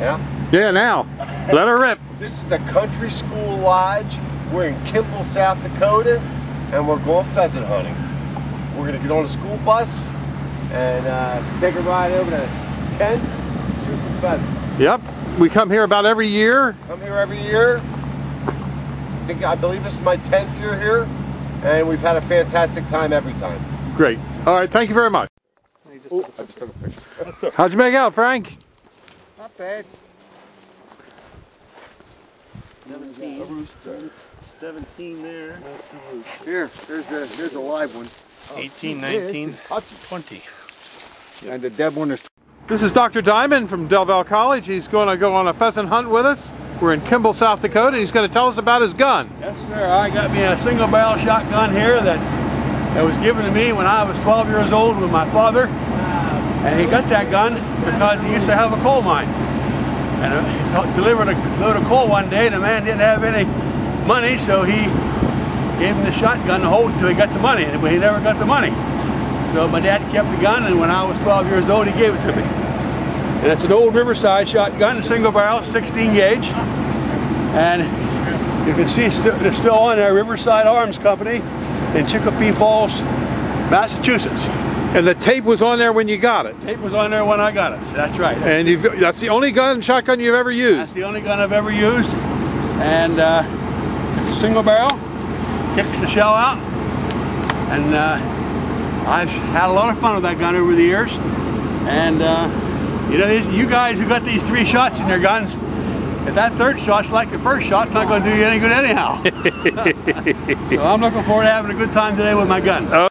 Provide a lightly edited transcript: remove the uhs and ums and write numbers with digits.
Yeah? Yeah, now. Let her rip. This is the Country School Lodge. We're in Kimball, South Dakota, and we're going pheasant hunting. We're going to get on a school bus and take a ride over to Kent to shoot some pheasants. Yep. We come here about every year. Come here every year. I believe this is my 10th year here, and we've had a fantastic time every time. Great. All right. Thank you very much. Oh, I just took a picture. How'd you make out, Frank? Not bad. Seventeen there. Here, here's a live one. 18, 19, 20. And the dead one is... This is Dr. Diamond from DelVal College. He's going to go on a pheasant hunt with us. We're in Kimball, South Dakota. He's going to tell us about his gun. Yes, sir. I got me a single barrel shotgun here that was given to me when I was 12 years old with my father. And he got that gun because he used to have a coal mine. And he delivered a load of coal one day. The man didn't have any money, so he gave him the shotgun to hold until he got the money, but he never got the money. So my dad kept the gun, and when I was 12 years old, he gave it to me. And it's an old Riverside shotgun, single barrel, 16 gauge. And you can see it's still on there, Riverside Arms Company in Chicopee Falls, Massachusetts. And the tape was on there when you got it? Tape was on there when I got it, that's right. And that's the only shotgun you've ever used? That's the only gun I've ever used. And it's a single barrel, kicks the shell out. And I've had a lot of fun with that gun over the years. And you know, you guys who got these 3 shots in your guns, if that 3rd shot's like the 1st shot, it's not going to do you any good anyhow. So I'm looking forward to having a good time today with my gun.